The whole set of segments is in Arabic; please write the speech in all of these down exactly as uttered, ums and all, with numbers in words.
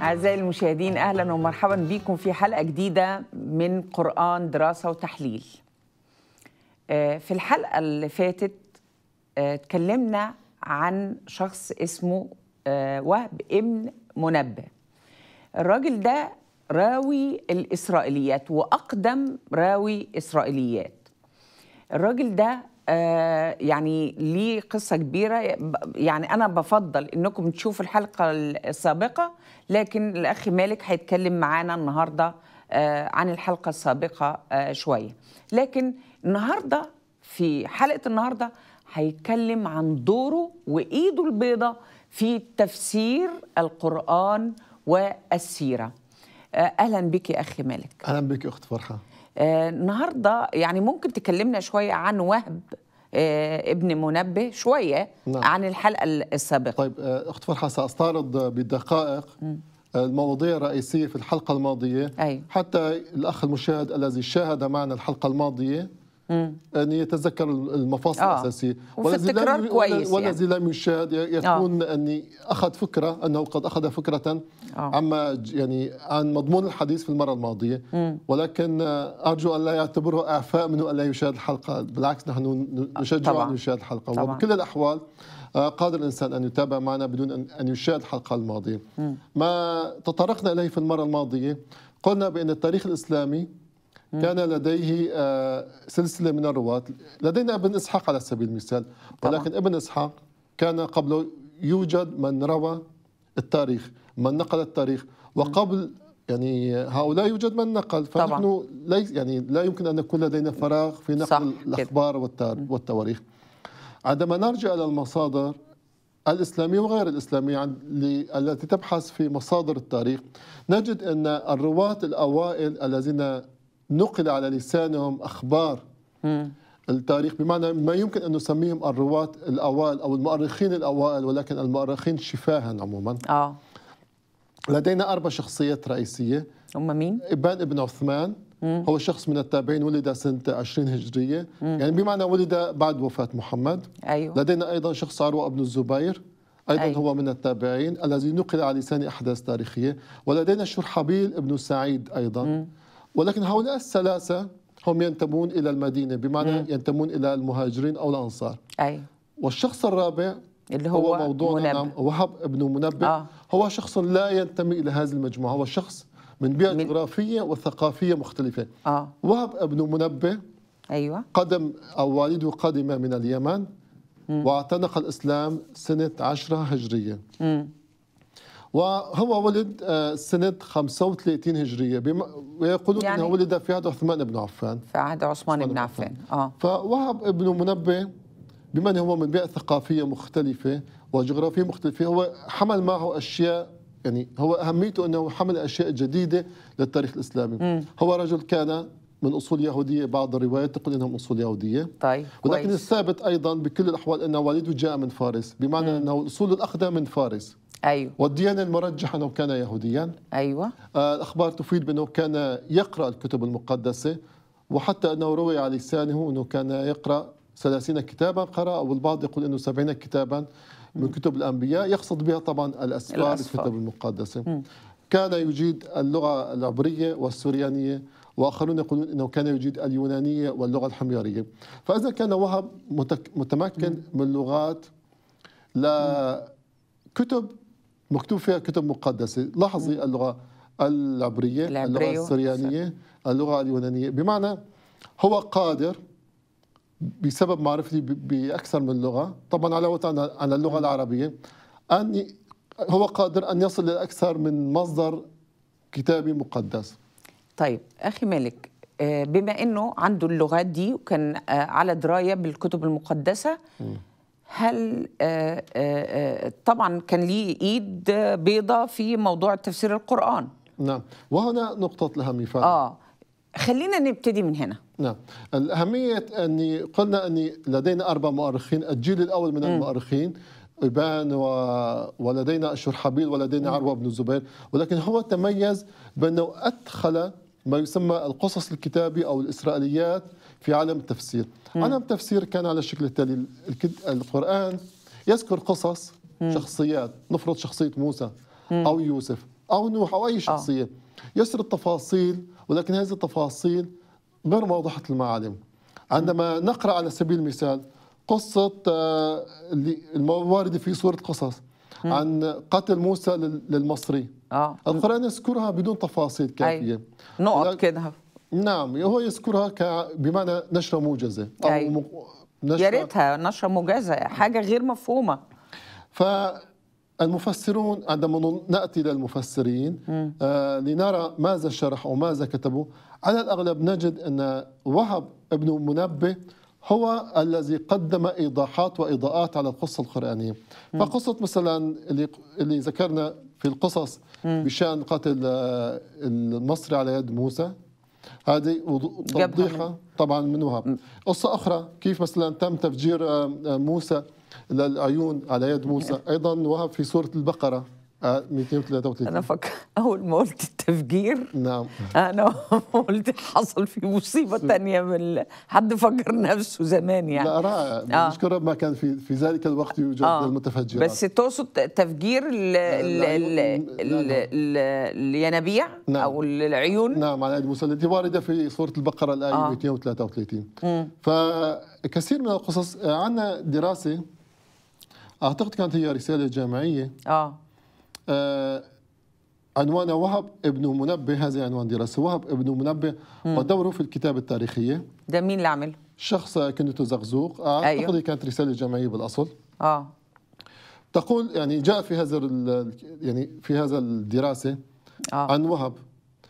أعزائي المشاهدين، أهلا ومرحبا بكم في حلقة جديدة من قرآن دراسة وتحليل. في الحلقة اللي فاتت اتكلمنا عن شخص اسمه وهب ابن منبه. الراجل ده راوي الإسرائيليات وأقدم راوي إسرائيليات. الراجل ده يعني ليه قصة كبيرة، يعني أنا بفضل إنكم تشوفوا الحلقة السابقة، لكن الأخ مالك هيتكلم معانا النهاردة عن الحلقة السابقة شوية. لكن النهاردة في حلقة النهاردة هيتكلم عن دوره وإيده البيضاء في تفسير القرآن والسيرة. أهلا بك يا أخي مالك. أهلا بك أخت فرحة. آه النهارده يعني ممكن تكلمنا شويه عن وهب آه ابن منبه شويه، نعم. عن الحلقه السابقه. طيب آه اخت فرحه، ساستعرض بالدقائق آه المواضيع الرئيسيه في الحلقه الماضيه. أيوة. حتى الاخ المشاهد الذي شاهد معنا الحلقه الماضيه مم. ان يتذكر المفاصل آه. الاساسيه، والذي لم كويس والذي يعني. لم يشاهد يكون آه. اني اخذ فكره انه قد اخذ فكره آه. عما يعني عن مضمون الحديث في المره الماضيه، مم. ولكن ارجو ان لا يعتبره اعفاء منه ان لا يشاهد الحلقه، بالعكس نحن نشجع ان يشاهد الحلقه، طبعا. وبكل الاحوال قادر الانسان ان يتابع معنا بدون ان يشاهد الحلقه الماضيه. مم. ما تطرقنا اليه في المره الماضيه قلنا بان التاريخ الاسلامي كان لديه سلسلة من الرواة. لدينا ابن إسحاق على سبيل المثال، ولكن طبعا. ابن إسحاق كان قبله يوجد من روى التاريخ، من نقل التاريخ، وقبل يعني هؤلاء يوجد من نقل، فنحن ليس يعني لا يمكن أن يكون لدينا فراغ في نقل الأخبار والتواريخ. عندما نرجع إلى المصادر الإسلامية وغير الإسلامية التي تبحث في مصادر التاريخ، نجد أن الرواة الأوائل الذين نقل على لسانهم أخبار مم. التاريخ، بمعنى ما يمكن أن نسميهم الرواة الأوائل أو المؤرخين الأوائل، ولكن المؤرخين شفاها عموما. آه. لدينا أربع شخصيات رئيسية. هم مين؟ إبان ابن عثمان، مم. هو شخص من التابعين، ولد سنة عشرين هجرية، مم. يعني بمعنى ولد بعد وفاة محمد. أيوه. لدينا أيضا شخص عروة ابن الزبير، أيضا أيوه. هو من التابعين الذي نقل على لسان أحداث تاريخية. ولدينا شرحبيل ابن سعيد أيضا، مم. ولكن هؤلاء الثلاثة هم ينتمون إلى المدينة، بمعنى مم. ينتمون إلى المهاجرين أو الأنصار. أي. والشخص الرابع اللي هو, هو موضوعنا، وهب ابن منبه، آه. هو شخص لا ينتمي إلى هذه المجموعة، هو شخص من بيئة جغرافية وثقافية مختلفة. آه. وهب ابن منبه أيوة. قدم أو والده قدم من اليمن، مم. واعتنق الإسلام سنة عشرة هجرية. مم. وهو ولد سنة خمسة وثلاثين هجرية، ويقولون يعني انه ولد في عهد عثمان بن عفان، في عهد عثمان بن عفان. اه فوهب ابن منبه بمن هو من بيئة ثقافية مختلفة وجغرافية مختلفة، هو حمل معه اشياء، يعني هو اهميته انه حمل اشياء جديدة للتاريخ الاسلامي. م. هو رجل كان من اصول يهودية، بعض الروايات تقول انهم اصول يهودية، طيب ولكن كويس. الثابت ايضا بكل الاحوال ان والده جاء من فارس، بمعنى م. انه الاصول الاخذها من فارس. أيوة. والديانة المرجحة أنه كان يهوديا. أيوة. آه الأخبار تفيد بأنه كان يقرأ الكتب المقدسة، وحتى أنه روي على لسانه أنه كان يقرأ ثلاثين كتابا قرأ، أو البعض يقول أنه سبعين كتابا من كتب الأنبياء، يقصد بها طبعا الأسفار الكتب المقدسة. م. كان يجيد اللغة العبرية والسوريانية، وآخرون يقولون أنه كان يجيد اليونانية واللغة الحميرية. فإذا كان وهب متمكن م. من لغات لا كتب مكتوب فيها كتب مقدسة، لاحظي مم. اللغة العبرية، اللغة السريانية، اللغة اليونانية، بمعنى هو قادر بسبب معرفتي بأكثر من لغة، طبعا علاوة على اللغة مم. العربية، أن هو قادر أن يصل لأكثر من مصدر كتابي مقدس. طيب أخي مالك، بما أنه عنده اللغات دي وكان على دراية بالكتب المقدسة، مم. هل آآ آآ طبعا كان ليه ايد بيضاء في موضوع تفسير القرآن؟ نعم، وهنا نقطة الأهمية فعلا. اه خلينا نبتدي من هنا. نعم، الأهمية أني قلنا أني لدينا أربع مؤرخين، الجيل الأول من م. المؤرخين إبان و... ولدينا شرحبيل، ولدينا م. عروة بن الزبير، ولكن هو تميز بأنه أدخل ما يسمى القصص الكتابي أو الإسرائيليات في عالم التفسير. مم. عالم التفسير كان على الشكل التالي: القرآن يذكر قصص مم. شخصيات، نفرض شخصية موسى مم. أو يوسف أو نوح أو أي شخصية يسرد تفاصيل، ولكن هذه التفاصيل غير واضحة المعالم. عندما نقرأ على سبيل المثال قصة الواردة في سورة قصص عن قتل موسى للمصري، آه. القرآن يذكرها بدون تفاصيل كافية، نقط كده. نعم، هو يذكرها ك... بمعنى نشرة موجزة أو أي. م... نشرة... يا ريتها نشرة موجزة، حاجة غير مفهومة. فالمفسرون عندما نأتي للمفسرين آه لنرى ماذا شرحوا وماذا كتبوا، على الأغلب نجد أن وهب ابن منبه هو الذي قدم إيضاحات وإضاءات على القصة القرآنية. فقصة مثلا اللي, اللي ذكرنا في القصص بشأن قتل المصري على يد موسى، هذه توضيحها طبعا من وهب. قصة أخرى كيف مثلا تم تفجير موسى للعيون على يد موسى، أيضا وهب في سورة البقرة مئتين وثلاثة وثلاثين. أنا فاكر أول ما قلت التفجير، نعم، أنا قلت حصل في مصيبة ثانية من حد فجر نفسه زمان يعني. لا رائع، مشكور ما كان في في ذلك الوقت يوجد آه. المتفجرات. بس تقصد تفجير الينابيع أو العيون؟ نعم، على يد موسى التي واردة في سورة البقرة الآية آه. مئتين وثلاثة وثلاثين. فكثير من القصص عندنا دراسة، أعتقد كانت هي رسالة جامعية آه آه عنوان وهب ابن منبه، هذا عنوان دراسة وهب ابن منبه مم. ودوره في الكتابة التاريخية. ده مين اللي عمله؟ شخص كنده زغزوق، أعتقد أيوه. كانت رسالة جامعية بالأصل. آه. تقول يعني جاء في هذا يعني في هذا الدراسة آه. عن وهب.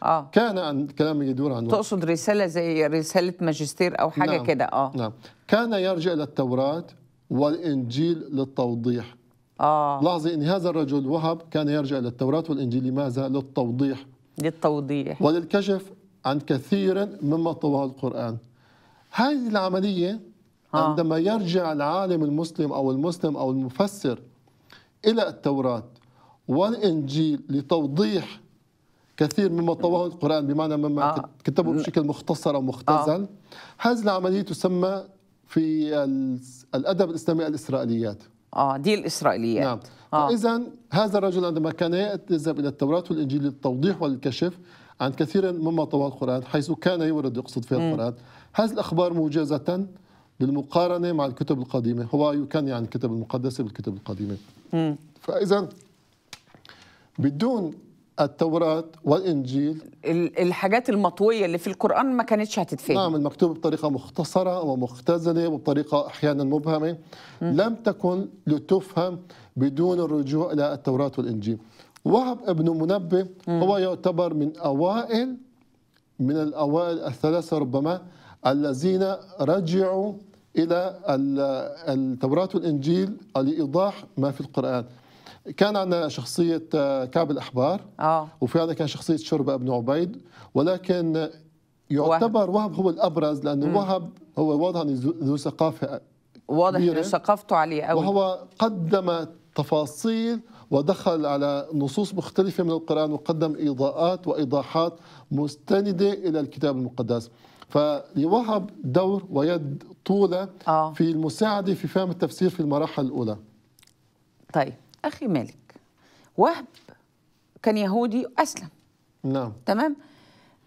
آه. كان عن كلام يدور عن وهب. تقصد رسالة زي رسالة ماجستير أو حاجة نعم. كده آه. نعم. كان يرجع إلى التوراة والإنجيل للتوضيح. آه. لاحظي أن هذا الرجل وهب كان يرجع للتوراة والإنجيل، لماذا؟ للتوضيح، للتوضيح وللكشف عن كثير مما طواه القرآن. هذه العملية آه. عندما يرجع العالم المسلم أو المسلم أو المفسر إلى التوراة والإنجيل لتوضيح كثير مما طواه القرآن، بمعنى مما آه. كتبه بشكل مختصر أو مختزل، آه. هذه العملية تسمى في الأدب الإسلامي الإسرائيليات. اه دي الاسرائيليات. نعم. آه. فاذا هذا الرجل عندما كان يذهب الى التوراه والانجيل للتوضيح والكشف عن كثير مما طواه القران، حيث كان يورد يقصد فيها القران، هذه الاخبار موجزه بالمقارنه مع الكتب القديمه. هو كان يعني الكتب المقدسه بالكتب القديمه. مم. فاذا بدون التوراه والانجيل الحاجات المطويه اللي في القران ما كانتش هتتفهم. نعم، المكتوب بطريقه مختصره ومختزله وبطريقه احيانا مبهمه م. لم تكن لتفهم بدون الرجوع الى التوراه والانجيل. وهب ابن منبه م. هو يعتبر من اوائل من الاوائل الثلاثه ربما الذين رجعوا الى التوراه والانجيل لايضاح ما في القران. كان عندنا شخصية كعب الأحبار، آه. وفي عندنا كان شخصية شربة ابن عبيد، ولكن يعتبر وهب هو الأبرز لأنه وهب هو واضح ذو ثقافة، واضح أنه ثقافته عالية أوي، وهو قدم تفاصيل ودخل على نصوص مختلفة من القرآن وقدم إضاءات وإيضاحات مستندة إلى الكتاب المقدس. فلوهب دور ويد طولة آه. في المساعدة في فهم التفسير في المراحل الأولى. طيب أخي مالك، وهب كان يهودي أسلم. نعم. تمام؟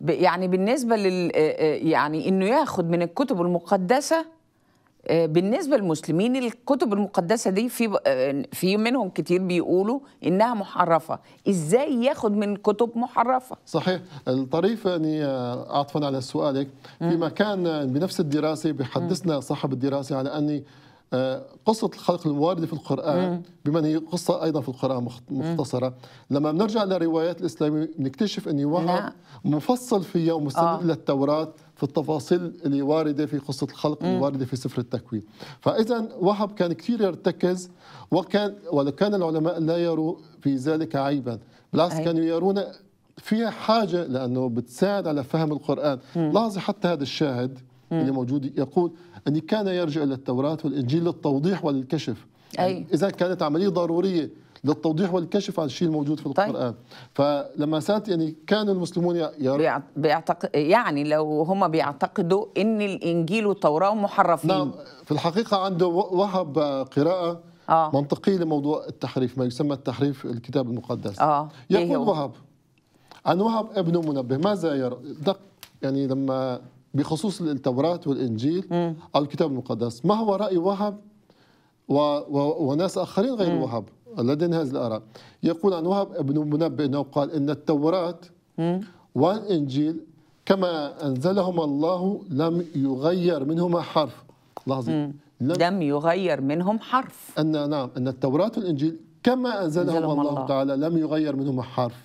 يعني بالنسبة لل يعني إنه ياخد من الكتب المقدسة، بالنسبة للمسلمين الكتب المقدسة دي في في منهم كتير بيقولوا إنها محرفة، إزاي ياخد من كتب محرفة؟ صحيح، الطريف يعني عطفاً على سؤالك، فيما كان بنفس الدراسة بيحدثنا صاحب الدراسة على أني قصة الخلق المواردة في القرآن، بما أن هي قصة أيضا في القرآن مختصرة، لما بنرجع للروايات الإسلامية بنكتشف أن وهب مفصل فيها ومستند للتوراة في التفاصيل اللي واردة في قصة الخلق الواردة في سفر التكوين. فإذا وهب كان كثير يرتكز، وكان ولكان العلماء لا يروا في ذلك عيبا، بالعكس كانوا يرون فيها حاجة لأنه بتساعد على فهم القرآن. لاحظي حتى هذا الشاهد اللي موجود يقول أن كان يرجع إلى التوراة والإنجيل للتوضيح وللكشف. يعني إذا كانت عملية ضرورية للتوضيح والكشف عن الشيء الموجود في القرآن. طيب. فلما سألت يعني كان المسلمون يرى بيعتق... يعني لو هم بيعتقدوا أن الإنجيل والتوراة محرفين. نعم، في الحقيقة عنده وهب قراءة آه. منطقي لموضوع التحريف، ما يسمى التحريف الكتاب المقدس. آه. يقول وهب عن وهب ابن منبه ماذا يرى دق يعني لما بخصوص التوراة والإنجيل م. أو الكتاب المقدس، ما هو رأي وهب و... و... وناس آخرين غير م. وهب الذين هذه الآراء؟ يقول عن وهب ابن منبه أنه قال إن التوراة م. والإنجيل كما أنزلهما الله لم يغير منهما حرف. لحظة، لم, لم يغير منهم حرف. أن نعم أن التوراة والإنجيل كما أنزلهما الله, الله تعالى لم يغير منهما حرف.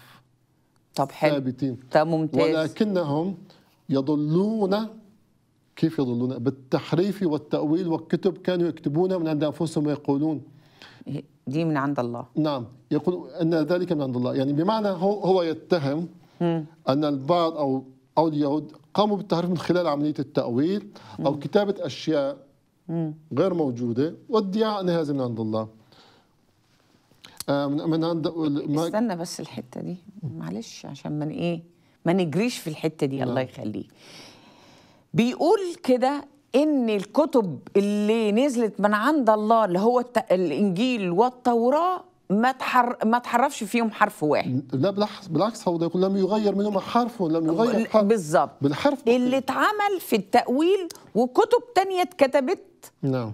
طب حلو، ثابتين. طب ممتاز. ولكنهم يضلون. كيف يضلون؟ بالتحريف والتأويل، والكتب كانوا يكتبونها من عند أنفسهم ويقولون دي من عند الله. نعم، يقول أن ذلك من عند الله، يعني بمعنى هو, هو يتهم م. أن البعض أو أو اليهود قاموا بالتحريف من خلال عملية التأويل أو م. كتابة أشياء م. غير موجودة وادعاء أن هذا من عند الله. آه من, من عند استنى بس الحتة دي معلش عشان من إيه ما نجريش في الحتة دي. الله يخليه. بيقول كده إن الكتب اللي نزلت من عند الله اللي هو الإنجيل والتوراة ما تحر ما تحرفش فيهم حرف واحد. لا بالعكس، هو ده يقول لم يغير منهم حرف ولم يغير حرف. بالظبط، بالحرف اللي اتعمل في التأويل وكتب تانية اتكتبت. نعم،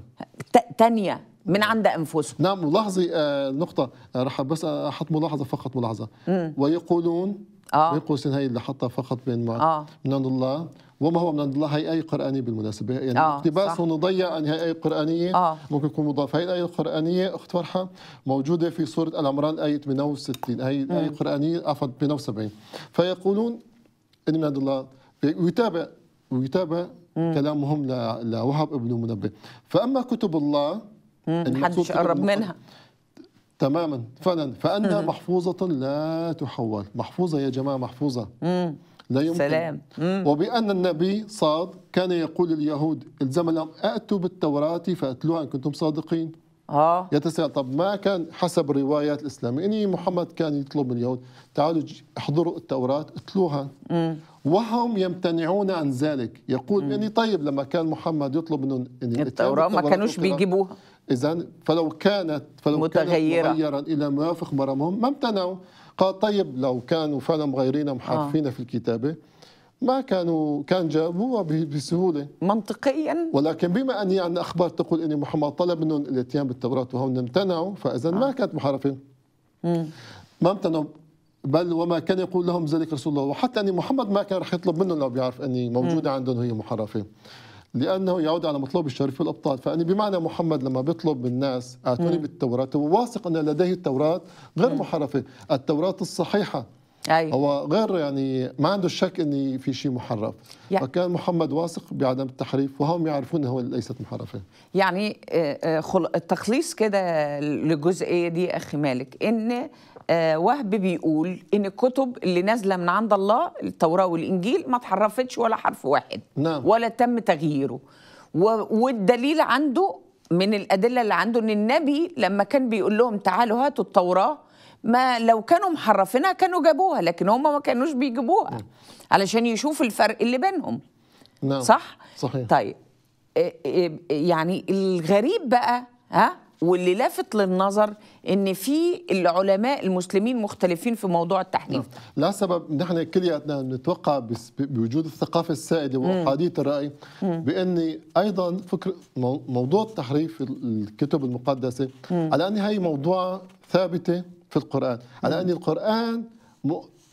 تانية من عند أنفسهم. نعم. ملاحظي آه نقطة رحب بس أحط ملاحظة فقط ملاحظة. مم. ويقولون آه. بين قوسين هي اللي حطها فقط بين ما آه. من عند الله وما هو من عند الله. هي آية قرآنية بالمناسبة، يعني آه. اقتباس ونضيع أن هي آية قرآنية آه. ممكن تكون مضافة. هي الآية القرآنية أخت فرحة موجودة في سورة العمران آية ثمانية وستين. هي آية قرآنية عفوا ثمانية وسبعين. فيقولون إن من عند الله ويتابع ويتابع مم. كلامهم لوهب ابن منبه. فأما كتب الله محدش قرب منها تماما فعلا، فأنها مم. محفوظة لا تحول. محفوظة يا جماعة، محفوظة مم. لا يمكن. سلام. مم. وبأن النبي صاد كان يقول لليهود الزم لهم أأتوا بالتوراة فأتلوها إن كنتم صادقين. آه. يتساءل طب ما كان حسب الروايات الإسلامية إن محمد كان يطلب من اليهود تعالوا احضروا التوراة اتلوها مم. وهم يمتنعون عن ذلك. يقول يعني طيب لما كان محمد يطلب منهم التوراة ما كانوش بيجيبوها. إذن فلو كانت فلو متغيرة كانت مغيرا إلى موافق مرامهم ما امتنعوا. قال طيب لو كانوا فعلا مغيرين محرفين آه. في الكتابة ما كانوا كان جابوها بسهولة منطقيا. ولكن بما أني يعني أخبار تقول أن محمد طلب منهم الاتيان بالتوراة وهم امتنعوا، فإذا آه. ما كانت محرفين مم. ما امتنعوا، بل وما كان يقول لهم ذلك رسول الله. وحتى أن محمد ما كان رح يطلب منهم لو بيعرف أني موجودة مم. عندهم هي محرفين، لأنه يعود على مطلوب الشريف والأبطال. فأني بمعنى محمد لما بيطلب من الناس أعطوني بالتوراة وواثق أن لديه التوراة غير محرفة، التوراة الصحيحة. أيوة. هو غير يعني ما عنده الشك أن في شيء محرف. يعني فكان محمد واثق بعدم التحريف وهم يعرفون أنها ليست محرفة. يعني التخليص كده للجزئية دي أخي مالك إن وهب بيقول إن الكتب اللي نازلة من عند الله التوراة والإنجيل ما تحرفتش ولا حرف واحد. نعم. ولا تم تغييره، والدليل عنده من الأدلة اللي عنده إن النبي لما كان بيقول لهم تعالوا هاتوا التوراة ما لو كانوا محرفينها كانوا جابوها، لكن هم ما كانوش بيجيبوها. نعم. علشان يشوفوا الفرق اللي بينهم. نعم. صح؟ صحيح. طيب يعني الغريب بقى ها واللي لافت للنظر ان في العلماء المسلمين مختلفين في موضوع التحريف. لا سبب نحن كلياتنا نتوقع بوجود الثقافه السائده واحاديه الراي بان ايضا فكر موضوع التحريف الكتب المقدسه مم. على ان هي موضوع ثابته في القران، على ان القران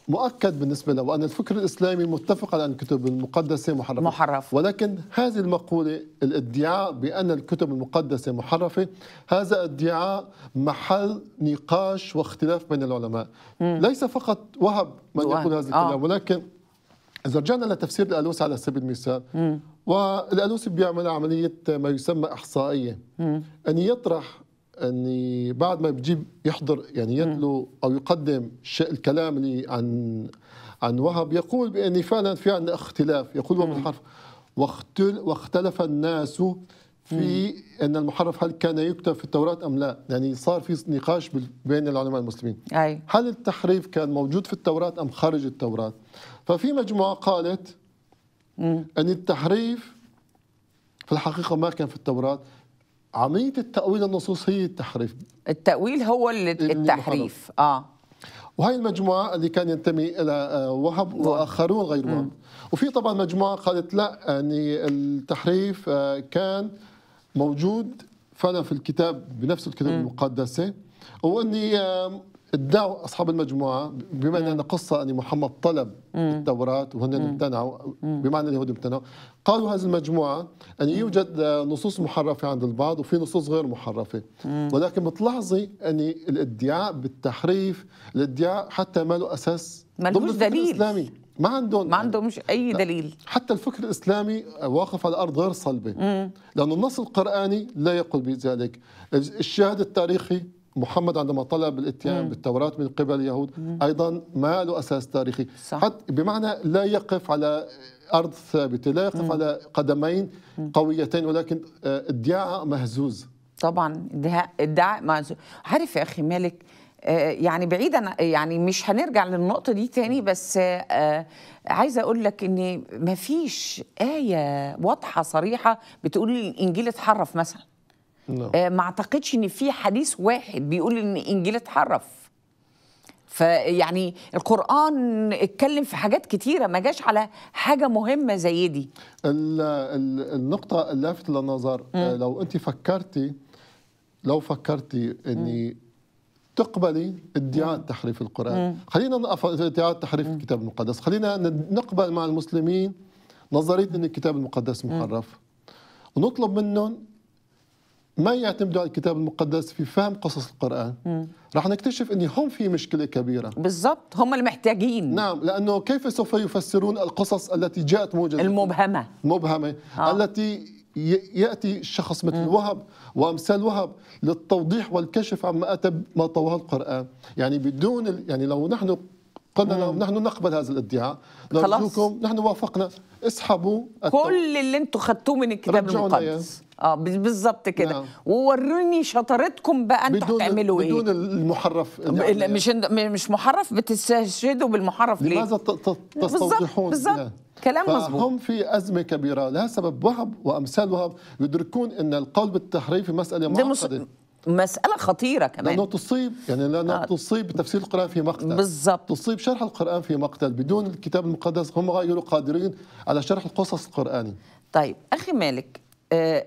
مؤكد بالنسبه له وان الفكر الاسلامي متفق على ان الكتب المقدسه محرفه محرف. ولكن هذه المقوله الادعاء بان الكتب المقدسه محرفه هذا ادعاء محل نقاش واختلاف بين العلماء. مم. ليس فقط وهب من وهب. يقول هذا الكلام. آه. ولكن اذا رجعنا لتفسير الألوسي على سبيل المثال، مم. والألوسي بيعمل عمليه ما يسمى احصائيه، مم. ان يطرح اني بعد ما بجيب يحضر يعني يدلو او يقدم الكلام لي عن عن وهب يقول بان فعلا في عندنا اختلاف. يقول وهب الحرف واختلف الناس في ان المحرف هل كان يكتب في التوراة ام لا. يعني صار في نقاش بين العلماء المسلمين. أي. هل التحريف كان موجود في التوراة ام خارج التوراة؟ ففي مجموعه قالت ان التحريف في الحقيقه ما كان في التوراة، عملية التأويل النصوص هي التحريف. التأويل هو التحريف. اه وهي المجموعة اللي كان ينتمي إلى وهب وآخرون غير وهب. وفي طبعا مجموعة قالت لا، يعني التحريف كان موجود فعلا في الكتاب بنفس الكتاب المقدسة، واني ادعوا اصحاب المجموعه بمعنى ان قصه ان محمد طلب التوراه وهن امتنعوا، بمعنى اليهود امتنعوا. قالوا هذه المجموعه ان يوجد نصوص محرفه عند البعض وفي نصوص غير محرفه، ولكن بتلاحظي ان الادعاء بالتحريف، الادعاء حتى ما له اساس، ما لهوش دليل الاسلامي، ما عندهم ما عندهم مش اي دليل. حتى الفكر الاسلامي واقف على الارض غير صلبه، لانه النص القراني لا يقول بذلك. الشاهد التاريخي محمد عندما طلب الاتيان بالتوراة من قبل اليهود ايضا ما له اساس تاريخي، حتى بمعنى لا يقف على ارض ثابته، لا يقف مم. على قدمين قويتين، ولكن ادعاء مهزوز. طبعا ادعاء مهزوز. عارف يا اخي مالك، يعني بعيدا، يعني مش هنرجع للنقطه دي تاني، بس عايزه اقول لك ان ما فيش ايه واضحه صريحه بتقول الانجيل اتحرف مثلا. آه ما اعتقدش ان في حديث واحد بيقول ان الانجيل اتحرف. فيعني القران اتكلم في حاجات كتيره، ما جاش على حاجه مهمه زي دي. ال ال النقطه اللافته للنظر، آه لو انت فكرتي لو فكرتي اني تقبلي ادعاء تحريف القران، خلينا نقف ادعاء تحريف الكتاب المقدس، خلينا نقبل مع المسلمين نظريه ان الكتاب المقدس محرف، ونطلب منهم ما يعتمدوا على الكتاب المقدس في فهم قصص القرآن. مم. رح نكتشف أن هم في مشكلة كبيرة. بالضبط، هم المحتاجين. نعم، لأنه كيف سوف يفسرون القصص التي جاءت موجزة المبهمة المبهمة آه. التي يأتي شخص مثل مم. وهب وأمثال وهب للتوضيح والكشف عما أتى ما طواه القرآن. يعني بدون ال... يعني لو نحن قلنا لو نحن نقبل هذا الادعاء، نرجوكم نحن وافقنا، اسحبوا كل اللي انتم خدتوه من الكتاب المقدس. اه بالظبط كده. نعم. ووروني شطارتكم بقى، انتوا هتعملوا ايه بدون المحرف؟ يعني مش مش محرف، بتستشهدوا بالمحرف ليه؟ لماذا تستوضحون؟ بالظبط يعني. كلام مظبوط. هم في ازمه كبيره، لها سبب وهب وامثال وهب يدركون ان القول بالتحريف مساله معقده، مسألة خطيرة كمان، لأنه تصيب يعني لأنه آه. تصيب تفسير القرآن في مقتل. بالظبط، تصيب شرح القرآن في مقتل. بدون الكتاب المقدس هم غير قادرين على شرح القصص القرآني. طيب أخي مالك، آآ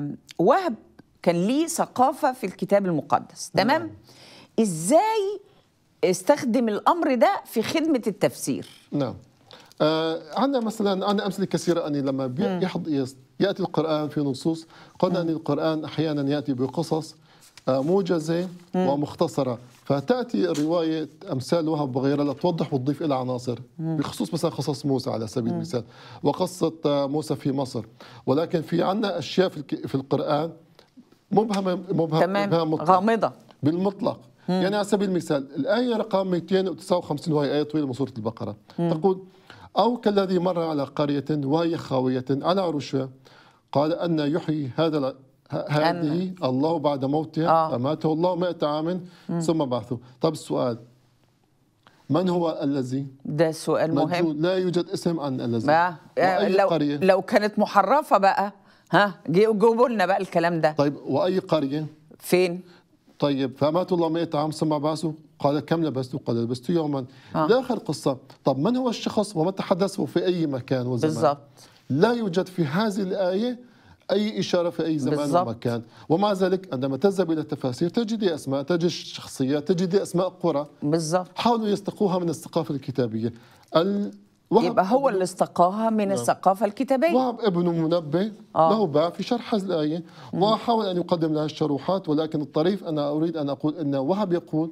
آآ وهب كان ليه ثقافة في الكتاب المقدس، تمام؟ نعم. إزاي استخدم الأمر ده في خدمة التفسير؟ نعم، عندنا مثلا، عندنا أمثلة كثيرة أني لما بيحض يأتي القرآن في نصوص، قلنا أن القرآن أحيانا يأتي بقصص موجزة مم. ومختصرة، فتأتي الرواية أمثال وهب وغيرها لتوضح وتضيف إلى عناصر، بخصوص مثلا قصص موسى على سبيل مم. المثال وقصة موسى في مصر. ولكن في عنا أشياء في القرآن مبهمة، مبهمة غامضة بالمطلق. مم. يعني على سبيل المثال الآية رقم مئتين وتسعة وخمسين، وهي آية طويلة من سورة البقرة، مم. تقول: أو كالذي مر على قرية وهي خاوية على عروشها قال أن يحيي هذا هذه الله بعد موتها فماته الله مئة عام ثم بعثه. طب السؤال، من هو الذي؟ ده سؤال مهم. لا يوجد اسم عن الذي. لو قرية؟ لو كانت محرفة بقى، ها جيبوا لنا بقى الكلام ده. طيب وأي قرية؟ فين؟ طيب فمات الله مئة عام ثم بعثه، قال كم لبست؟ قال لبست يوما آه. لاخر قصه. طب من هو الشخص ومتى حدث وفي اي مكان وزمان؟ بالظبط، لا يوجد في هذه الايه اي اشاره في اي زمان بالزبط. ومكان. ومع ذلك عندما تذهب الى التفاسير تجدي اسماء، تجد شخصيات، تجدي اسماء قرى. بالظبط، حاولوا يستقوها من الثقافه الكتابيه. يبقى هو اللي استقاها من نعم. الثقافه الكتابيه. وهب ابن منبه آه. له باع في شرح هذه الايه، وحاول ان يقدم لها الشروحات، ولكن الطريف انا اريد ان اقول ان وهب يقول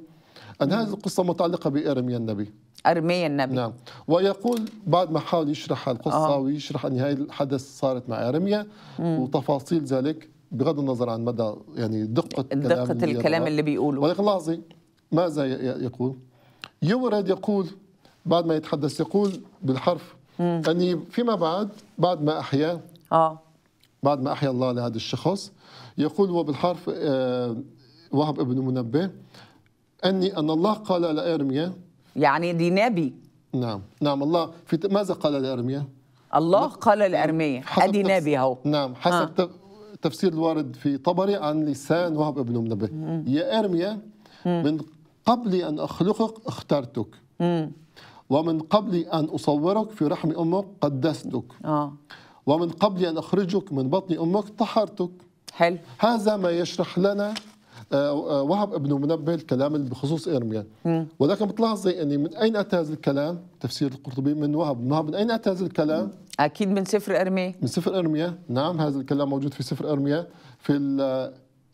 أن هذه القصة متعلقة بأرميا النبي. أرميا النبي. نعم، ويقول بعد ما حاول يشرح القصة آه. ويشرح أن هذه الحدث صارت مع أرميا مم. وتفاصيل ذلك، بغض النظر عن مدى يعني دقة دقة الكلام, الكلام اللي بيقوله. ولكن لاحظي ماذا يقول؟ يورد يقول بعد ما يتحدث، يقول بالحرف مم. أني فيما بعد بعد ما أحيا آه. بعد ما أحيا الله لهذا الشخص، يقول وبالحرف آه وهب ابن منبه أني أن الله قال لأرميا، يعني دي نبي. نعم نعم، الله في ماذا قال لأرميا؟ الله قال لأرميا، أدي نبي أهو. نعم، حسب التفسير الوارد في طبري عن لسان وهب ابن منبه. يا أرميا من قبل أن أخلقك اخترتك، ومن قبل أن أصورك في رحم أمك قدستك، ومن قبل أن أخرجك من بطن أمك طهرتك. حلو. هذا ما يشرح لنا وهب ابن منبه الكلام بخصوص إرميا. مم. ولكن بتلاحظي أني من أين أتى هذا الكلام؟ تفسير القرطبي من وهب. وهب من أين أتى هذا الكلام؟ مم. أكيد من سفر إرميا. من سفر إرميا، نعم. هذا الكلام موجود في سفر إرميا في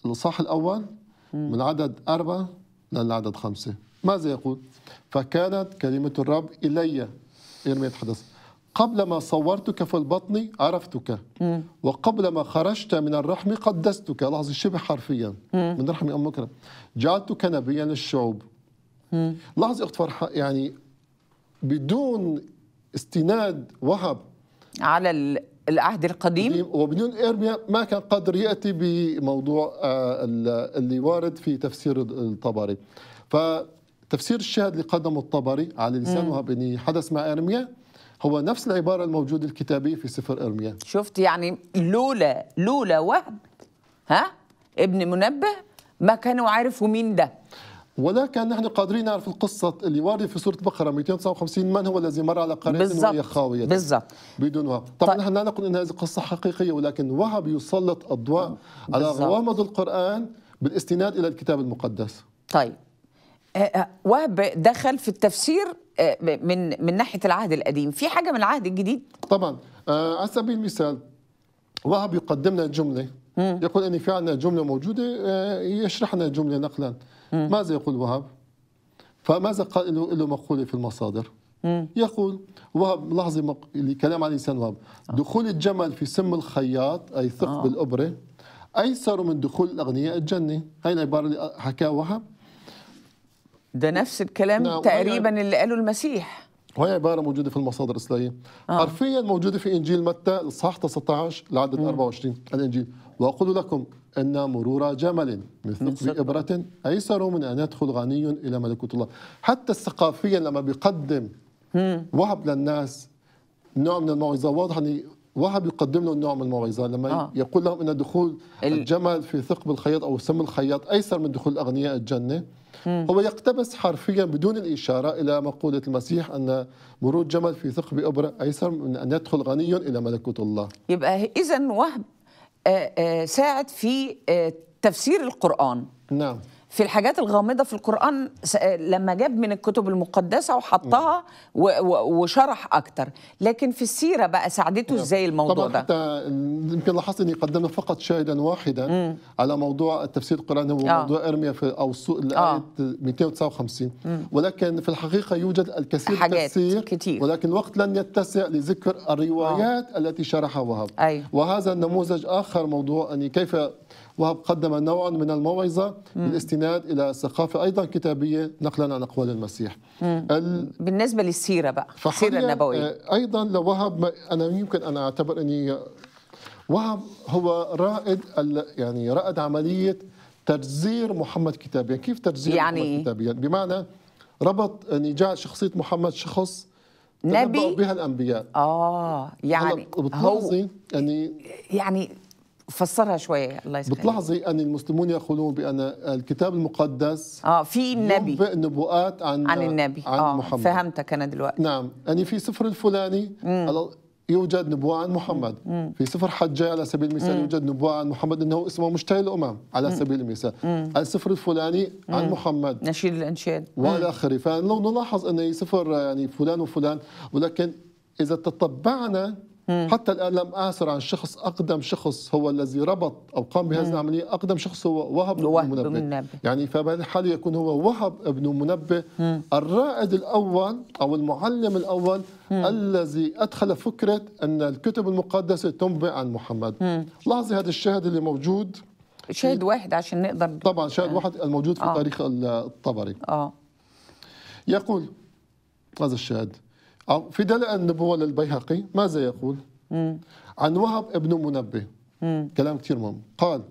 الإصحاح الأول مم. من عدد أربعة للعدد خمسة. ماذا يقول؟ فكانت كلمة الرب إلي، إرميا يتحدث، قبل ما صورتك في البطن عرفتك، مم. وقبل ما خرجت من الرحم قدستك. لاحظ الشبه حرفيا، مم. من رحم أمك جعلتك نبيا للشعوب. لاحظ اختفار يعني بدون استناد وهب على العهد القديم، وبدون إرميا ما كان قادر يأتي بموضوع اللي وارد في تفسير الطبري. فتفسير الشاهد اللي قدمه الطبري على لسان وهب أن حدث مع إرميا هو نفس العبارة الموجودة الكتابية في سفر إرميا. شفت يعني لولا لولا وهب ها ابن منبه ما كانوا عارفوا مين ده، ولكن نحن قادرين نعرف القصة اللي واردة في سورة بقرة مئتين وتسعة وخمسين، من هو الذي مر على قرية وهي خاوية. بالضبط. بدون وهب طبعا نحن لا نقول أن هذه قصة حقيقية، ولكن وهب يسلط أضواء على غوامض القرآن بالاستناد إلى الكتاب المقدس. طيب وهب دخل في التفسير من من ناحيه العهد القديم، في حاجه من العهد الجديد؟ طبعا. آه على سبيل المثال وهب يقدم لنا جمله، مم. يقول ان في عندنا جمله موجوده، آه يشرح لنا جمله نقلا. مم. ماذا يقول وهب؟ فماذا قال له, له مقوله في المصادر؟ مم. يقول وهب، لحظه مق... الكلام على لسان وهب، دخول الجمل في سم الخياط اي ثقب آه. الابره ايسر من دخول الاغنياء الجنه. هاي العباره اللي حكاها وهب، ده نفس الكلام نعم. تقريبا اللي قاله المسيح، وهي عبارة موجودة في المصادر الإسلامية آه. حرفيا موجودة في إنجيل متى الإصحاح تسعة عشر لعدد أربعة وعشرين الإنجيل، وأقول لكم أن مرور جمل من ثقب إبرة أيسر من أن يدخل غني إلى ملكوت الله. حتى الثقافيا لما بيقدم مم. وهب للناس نوع من الموعظة، واضح أن وهب يقدم له النوع من الموعظة لما آه. يقول لهم أن دخول ال... الجمل في ثقب الخياط أو سم الخياط أيسر من دخول الأغنياء الجنة. مم. هو يقتبس حرفيا بدون الإشارة إلى مقولة المسيح أن مرور جمل في ثقب إبرة أيسر من أن يدخل غني إلى ملكوت الله. يبقى إذن وهب ساعد في تفسير القرآن، نعم، في الحاجات الغامضة في القرآن لما جاب من الكتب المقدسة وحطها وشرح أكتر، لكن في السيرة بقى ساعدته إزاي الموضوع طبعا ده؟ طبعا يمكن لاحظت أني قدمنا فقط شاهدا واحدا مم. على موضوع التفسير القرآني، هو آه. موضوع إرميا في أو الآية مئتين وتسعة وخمسين، مم. ولكن في الحقيقة يوجد الكثير حاجات تفسير كتير، ولكن الوقت لن يتسع لذكر الروايات آه. التي شرحها وهب. أيوه. وهذا النموذج آخر، موضوع أني كيف وهب قدم نوعا من الموعظة بالاستناد إلى ثقافة أيضا كتابية نقلا عن أقوال المسيح. ال... بالنسبة للسيرة بقى، السيرة النبوية أيضا لوهب، أنا يمكن أن أعتبر أني وهب هو رائد ال... يعني رائد عملية تجزير محمد كتابيا. كيف تجزير يعني محمد كتابيا؟ بمعنى ربط أن جعل شخصية محمد شخص نبي بها الأنبياء. آه يعني هو يعني يعني فسرها شويه. الله يسلمك. بتلاحظي ان المسلمون يقولون بان الكتاب المقدس اه في النبي نبوءات عن عن النبي عن آه محمد. فهمتك انا دلوقتي، نعم. يعني في سفر الفلاني مم. يوجد نبوءه عن محمد، مم. في سفر حجاج على سبيل المثال مم. يوجد نبوءه عن محمد انه اسمه مشتهي الامم على سبيل المثال، مم. السفر الفلاني مم. عن محمد، نشيد الانشاد والى اخره. فلو نلاحظ ان سفر يعني فلان وفلان، ولكن اذا تتبعنا حتى الآن لم أعثر عن شخص أقدم شخص هو الذي ربط أو قام بهذه العملية. أقدم شخص هو وهب ابن منبه، يعني فبهذه الحالة يكون هو وهب ابن منبه مم. الرائد الأول أو المعلم الأول مم. الذي أدخل فكرة أن الكتب المقدسة تنبئ عن محمد. لاحظي هذا الشاهد اللي موجود، شاهد واحد عشان نقدر طبعا شاهد آه. واحد الموجود في آه. تاريخ الطبري. آه. يقول هذا الشاهد في دلائل النبوة للبيهقي. ماذا يقول؟ مم. عن وهب ابن منبه مم. كلام كثير مهم. قال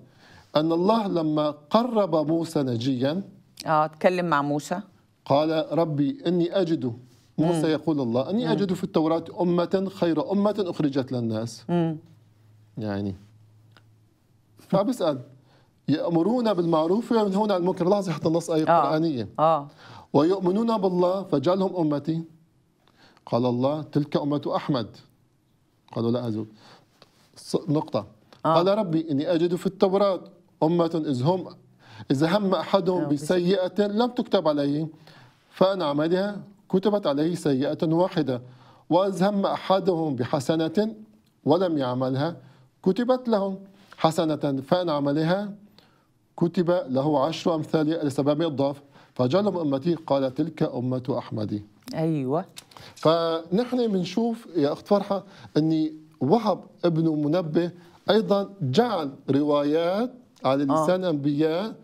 أن الله لما قرب موسى نجيا اه تكلم مع موسى، قال ربي إني أجد، موسى مم. يقول الله إني مم. أجد في التوراة أمة خير أمة أخرجت للناس. مم. يعني فبسأل يأمرون بالمعروف وينهون عن المنكر، لحظة حتى النص آية قرآنية. آه. ويؤمنون بالله فجعلهم أمتي. قال الله تلك أمة أحمد. قالوا لا أزول نقطة. آه. قال ربي إني أجد في التوراة أمة إذ هم إذا هم أحدهم بسيئة لم تكتب عليه فأن عملها كتبت عليه سيئة واحدة، وإذ هم أحدهم بحسنة ولم يعملها كتبت له حسنة فإن عملها كتب له عشر أمثالها لسبب الضعف فجعلهم أمتي قال تلك أمة أحمدي. أيوة. فنحن بنشوف يا أخت فرحة أني وهب ابن منبه أيضا جعل روايات على لسان آه. أنبياء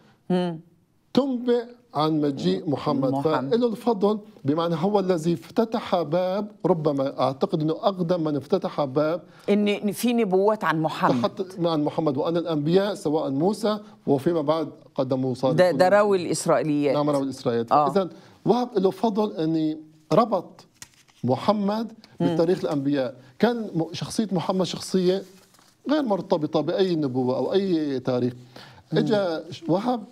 تنبئ عن مجيء محمد، فله الفضل بمعنى هو الذي افتتح باب، ربما اعتقد انه اقدم من افتتح باب ان في نبوات عن محمد عن محمد وان الانبياء سواء موسى وفيما بعد قدموا صالح ده, ده راوي الاسرائيليات. نعم راوي الاسرائيليات. آه. اذا وهب له فضل اني ربط محمد بتاريخ الانبياء، كان شخصيه محمد شخصيه غير مرتبطه باي نبوه او اي تاريخ، اجا وهب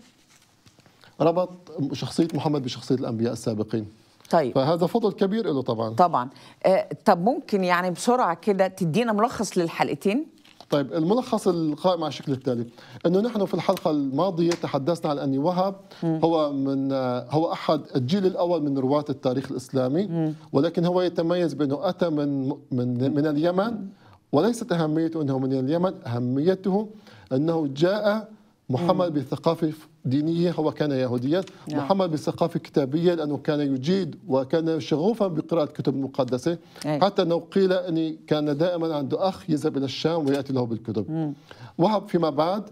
ربط شخصية محمد بشخصية الأنبياء السابقين. طيب. فهذا فضل كبير له طبعا. طبعا. آه طب ممكن يعني بسرعة كده تدينا ملخص للحلقتين؟ طيب الملخص القائم على الشكل التالي، أنه نحن في الحلقة الماضية تحدثنا عن أن وهب هو من هو أحد الجيل الأول من رواة التاريخ الإسلامي، م. ولكن هو يتميز بأنه أتى من من من اليمن، وليست أهميته أنه من اليمن، أهميته أنه جاء محمد بثقافة دينية، هو كان يهوديا، محمد بثقافة كتابية لأنه كان يجيد وكان شغوفا بقراءة الكتب المقدسة، أي. حتى أنه قيل أن كان دائما عنده أخ يذهب إلى الشام ويأتي له بالكتب. وهب فيما بعد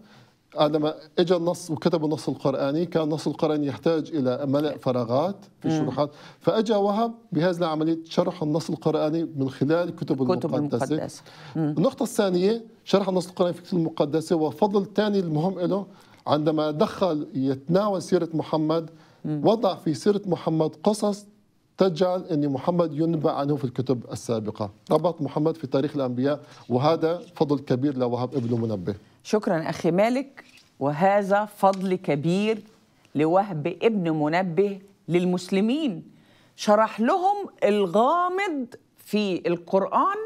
عندما اجى النص وكتب النص القرآني، كان النص القرآني يحتاج إلى ملء فراغات في الشروحات، فأجى وهب بهذه عملية شرح النص القرآني من خلال الكتب المقدسة. النقطة الثانية شرح النص القرآني في الكتب المقدسة، وفضل ثاني المهم له عندما دخل يتناول سيرة محمد، وضع في سيرة محمد قصص تجعل أن محمد ينبأ عنه في الكتب السابقة، ربط محمد في تاريخ الأنبياء، وهذا فضل كبير لوهب ابن منبه. شكرا أخي مالك، وهذا فضل كبير لوهب ابن منبه للمسلمين، شرح لهم الغامض في القرآن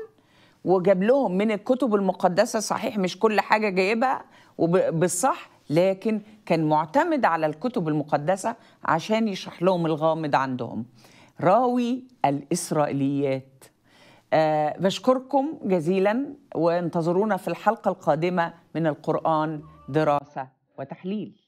وجاب لهم من الكتب المقدسة، صحيح مش كل حاجة جايبها وبالصح، لكن كان معتمد على الكتب المقدسة عشان يشرح لهم الغامض عندهم. راوي الإسرائيليات. أه بشكركم جزيلا، وانتظرونا في الحلقة القادمة من القرآن دراسة وتحليل.